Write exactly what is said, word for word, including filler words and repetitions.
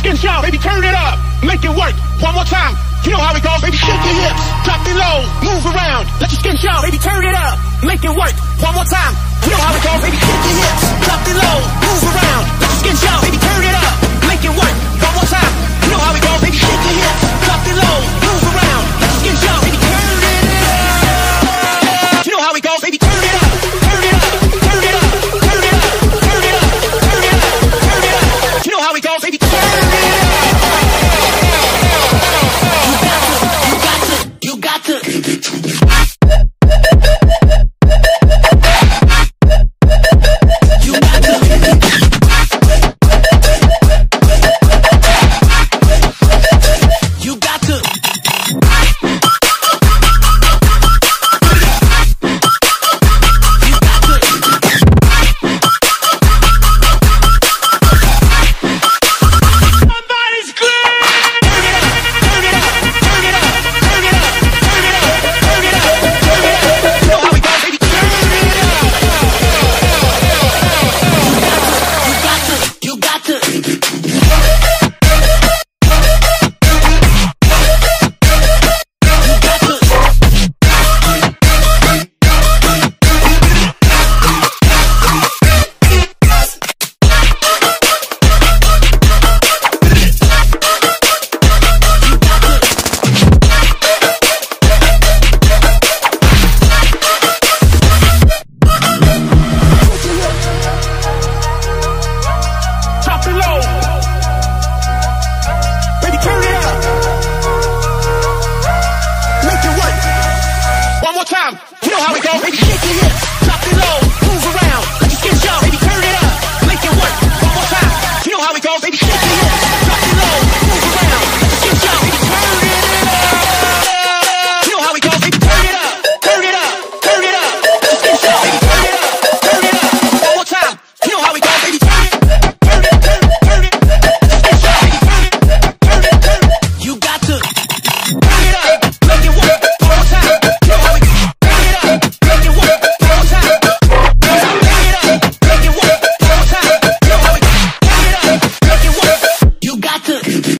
fucking shout, baby, turn it up, make it work, one more time, you know how it goes, baby, shake your hips, drop it low, move around, let your skin shout, baby, turn it up, make it work, one more time, you know how it goes, baby, shake your hips, drop it low, move around, let your skin shout, baby, turn it up.